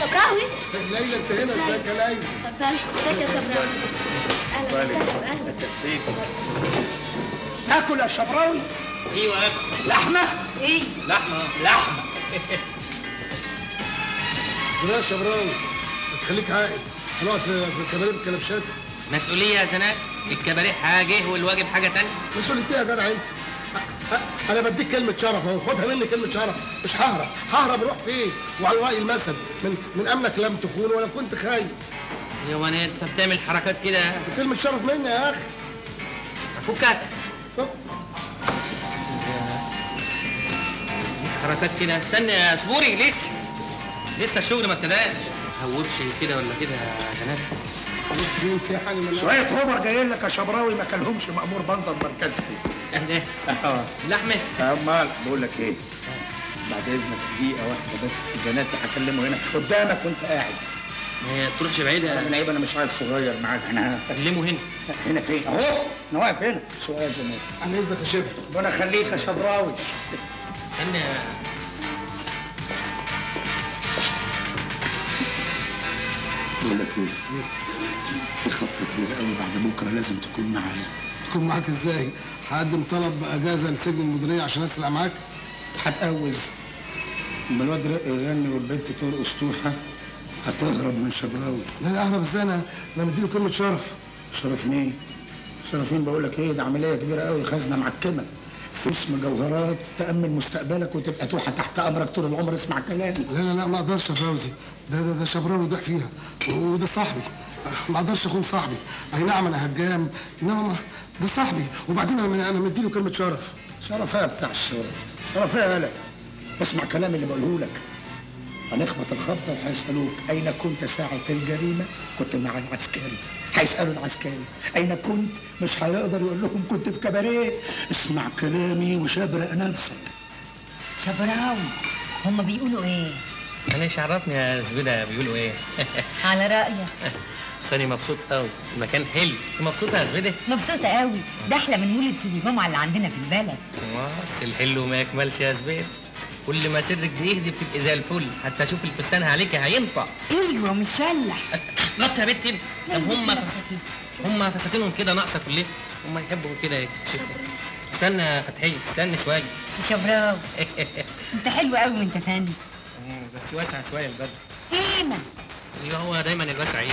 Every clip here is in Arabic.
شبراوي؟ ازيك ليلى؟ انت هنا؟ ازيك يا ليلى؟ اتفضلي. ازيك يا شبراوي؟ اهلا وسهلا. اهلا. تاكل يا شبراوي؟ ايوه اكل. لحمه؟ ايه؟ لحمه. لحمه. يا شبراوي ما تخليك عاقل، هنقعد في الكباريه بالكلبشات. مسؤوليه يا زناتي، الكباريه حاجه والواجب حاجه ثانيه. مسؤوليه ايه يا جدع انت؟ أنا بديك كلمة شرف أهو، خدها مني كلمة شرف، مش ههرب، ههرب أروح فين؟ وعلى رأي المثل، من أمنك لم تخون ولا كنت خايف. يا وانا أنت بتعمل حركات كده؟ كلمة شرف مني يا أخي. أفكك. حركات كده، استنى يا صبوري لسه الشغل ما ابتداش. ما تهوبش كده ولا كده يا زناتي. شوية حمر جايين لك يا شبراوي ما كلهمش مأمور بندر مركزي. لحمة؟ امال بقول لك ايه؟ بعد اذنك دقيقة واحدة بس، زناتي هكلمه هنا قدامك وانت قاعد. ما تروحش بعيد يا لعيب، انا مش عيل صغير معاك، انا هكلمه هنا. هنا فين؟ اهو انا واقف هنا. شوية يا زناتي. عن اذنك يا شبر. ربنا يخليك يا شبراوي. استنى يا بقول لك ايه؟ في خطة كبيرة قوي بعد بكرة لازم تكون معايا. تكون معاك ازاي؟ هقدم طلب اجازه لسجن المديريه عشان اسرع معاك؟ هتقوز. اما الواد رق يغني والبنت ترقص توحه هتهرب من شبراوي. لا اهرب ازاي؟ انا مديله كلمه شرف. شرف مين؟ شرف مين بقول لك ايه؟ ده عمليه كبيره قوي، خزنه معكمه، فلوس مجوهرات تامن مستقبلك وتبقى توحه تحت امرك طول العمر. اسمع كلامي. لا ما اقدرش يا فوزي، ده شبراوي ضاع فيها، وده صاحبي، ما اقدرش اخون صاحبي. اي نعم انا هجام، انما ده صاحبي، وبعدين انا مديله كلمه شرف. شرف ايه يا بتاع الشرف؟ شرف ايه يا هلا؟ اسمع كلامي اللي بقوله لك. هنخبط الخبطه وهيسالوك اين كنت ساعه الجريمه؟ كنت مع العسكري. هيسالوا العسكري اين كنت؟ مش هيقدر يقول لهم كنت في كباريه. اسمع كلامي وشبرق نفسك. شبراوي هم بيقولوا ايه؟ معلش عرفني يا زبيدة بيقولوا ايه؟ على رايك. ساني مبسوط قوي، المكان حلو. مبسوطه يا زبيدة؟ مبسوطه قوي، ده احلى من مولد سيدي جمعه اللي عندنا في البلد. بس الحلو ما يكملش يا زبيدة، كل ما سرك بيهدي بتبقي زي الفل، حتى اشوف الفستان عليك هينطق. ايوه مشلح. نط يا بنتي. طب هم فساتينهم كده ناقصه كلها، هم يحبوا كده يكتشفوا. استنى يا فتحيه، استنى شويه. شبراوي انت حلو قوي وانت فني، بس واسع شويه البدن. ايمه ايوه، هو دايما الواسع ايه؟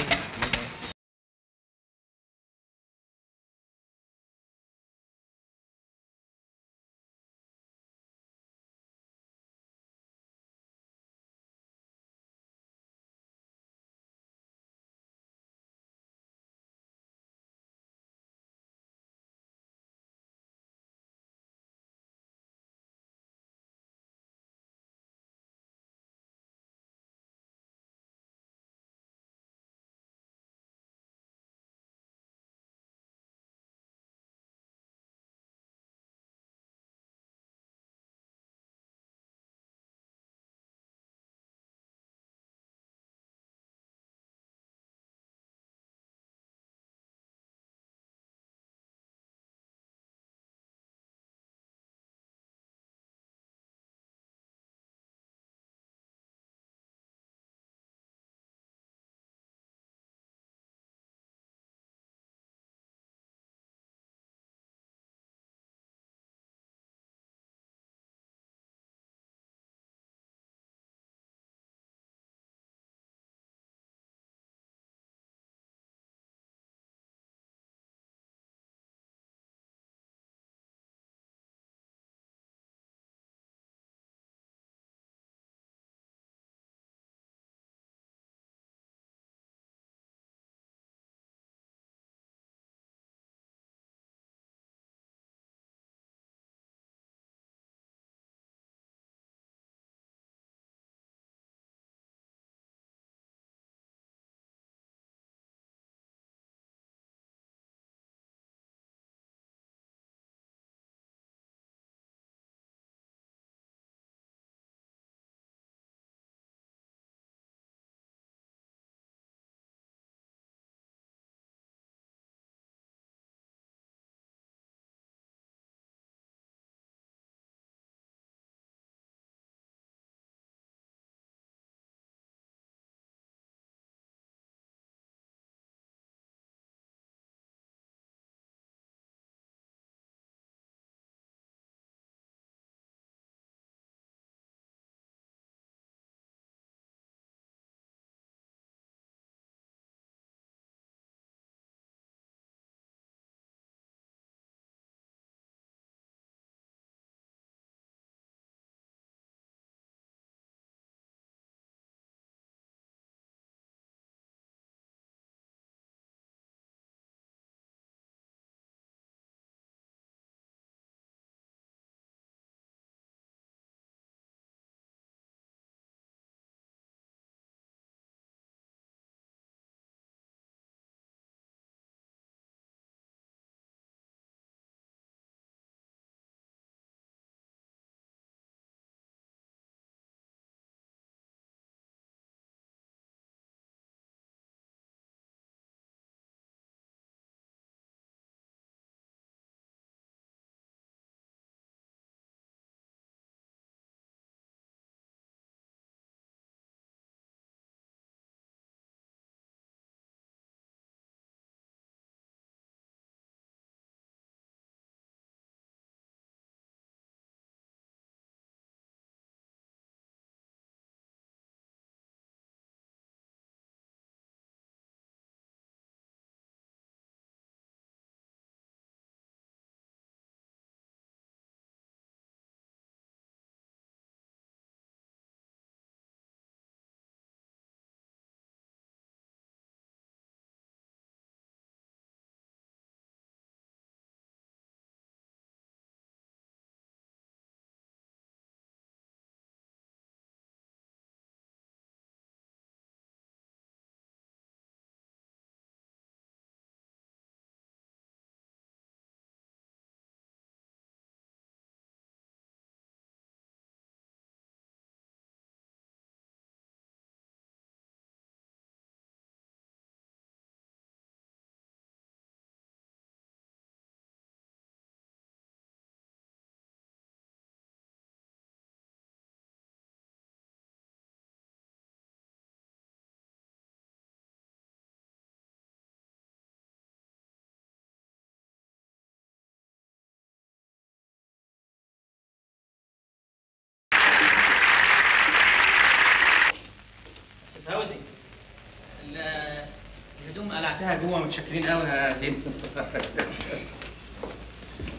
تحتها جوه متشكرين قوي يا زين.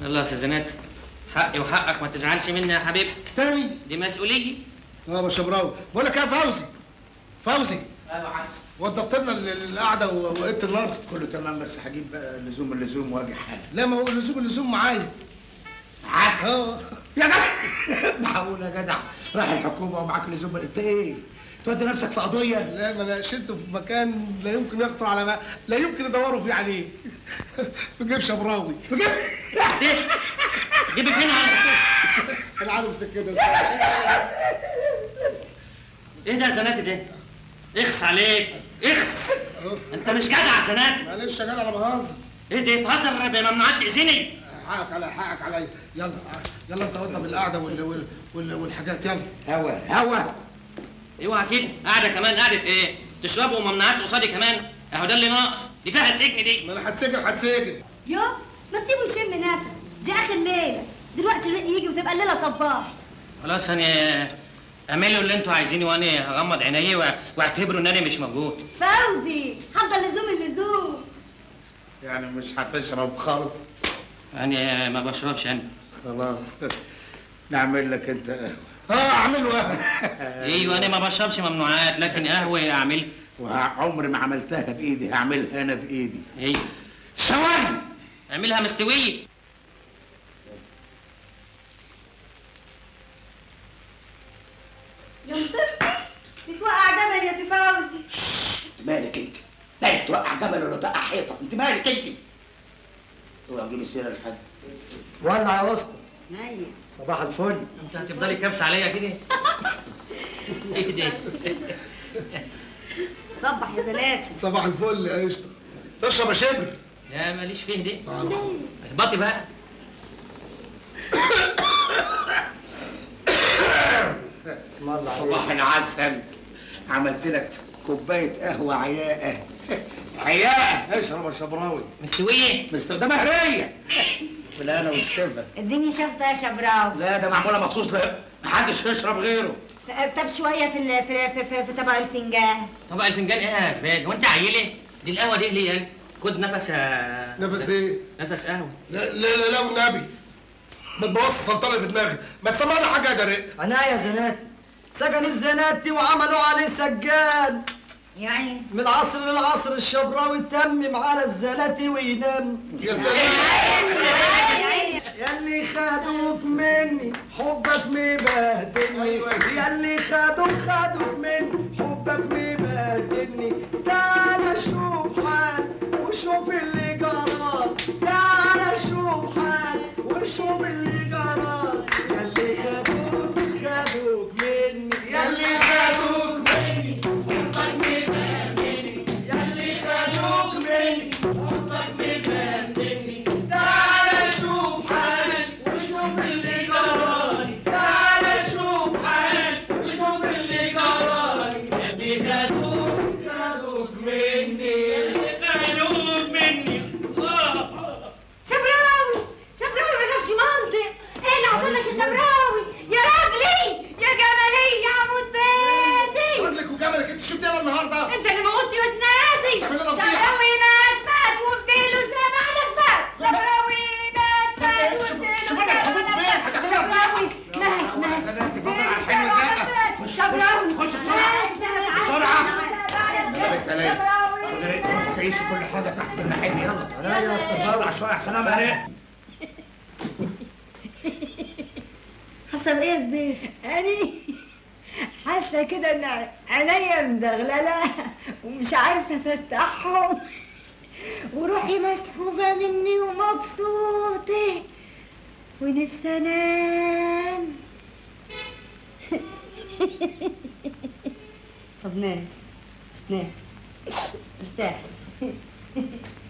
يلا يا استاذ زناتي، حقي وحقك، ما تزعلش مني يا حبيبي. تاني دي مسؤولية. طب يا شبراوي، بقول لك ايه يا فوزي؟ فوزي ايوه يا عم، وضبط لنا القعده وقيت النار كله تمام، بس هجيب بقى لزوم اللزوم واجي حالي. لا ما هو لزوم اللزوم معايا. معاك اهو يا جدع. معقول يا جدع راح الحكومه ومعاك لزوم؟ انت ايه؟ تودي نفسك في قضيه؟ لا ما انا شلته في مكان لا يمكن يخطر على ما لا يمكن يدوروا فيه عليه. في جيب شبراوي. في جيب جيبك هنا على الحكومه. العالم سكتها. ايه ده يا زناتي ده؟ اخس عليك اخس. انت مش جدع يا زناتي. معلش يا جدع انا بهزر. ايه ده بتهزر بممنوعات تاذيني؟ حقك عليا حقك عليا. يلا يلا انت وضب القعده والحاجات. يلا هوا هوا. اوعى كده، قاعده كمان قاعده ايه؟ تشربوا ممنوعات قصادي كمان؟ اهو ده اللي ناقص، دي فيها سجن دي. ما انا هتسجن هتسجن. يو ما سيبه يشم نفسه، دي اخر ليله، دلوقتي يجي وتبقى الليله صباح. خلاص انا اعملوا اللي انتوا عايزينه وانا هغمض عيني واعتبروا ان انا مش موجود. فوزي حضر لزوم اللزوم. يعني مش هتشرب خالص؟ انا ما بشربش انا. خلاص نعمل لك انت قهوه. اعمله قهوه. ايوه انا ما بشربش ممنوعات، لكن قهوه اعملها. وعمري ما عملتها بايدي، هعملها انا بايدي. ايوه ثواني اعملها مستويه. يا مصطفى بتوقع جبل يا سي فوزي. انت مالك انت؟ مالك توقع جبل ولا توقع حيطه؟ انت مالك انت؟ اوعى تجيبي سيره لحد. ولع يا وسطى. ايوه صباح الفل. انت هتفضلي كابسه عليا كده؟ ايه ده؟ صبح يا زناتي. صباح الفل يا قشطه. تشرب يا شبر؟ لا ماليش فيه دي. اهبطي بقى. بسم الله عليك. صباح العسل. عملت لك كوبايه قهوه عياقه. عياقه. اشرب يا شبراوي. مستويه؟ مستويه ده مهريه. بالهنا والشفا. الدنيا شفطه يا شبراوي. لا ده معموله مخصوص محدش يشرب غيره. طب شويه في طبق الفنجان. طبق الفنجان ايه يا زبيدة؟ هو انت عيلة؟ دي القهوه دي ليه يعني؟ خد نفس نفس ايه؟ نفس قهوه. لا لا لا لا والنبي ما تبوظش السلطنه في دماغي، ما تسمعنا حاجه يا جريء. انا يا زناتي سجنوا الزناتي وعملوا عليه سجاد. يعني من العصر للعصر الشبراوي تمم على الزناتي وينام. يا زناتي يا اللي خدوك مني حبك مبهدلني، يا اللي خدوك مني حبك مبهدلني، تعالى شوف حال وشوف اللي جرى، تعالى شوف حال وشوف اللي جرى، يا اللي خدوك مني يا اللي خدوك افتحهم وروحي مسحوبه مني ومبسوطه ونفسي انام. طب نام نام ارتاح.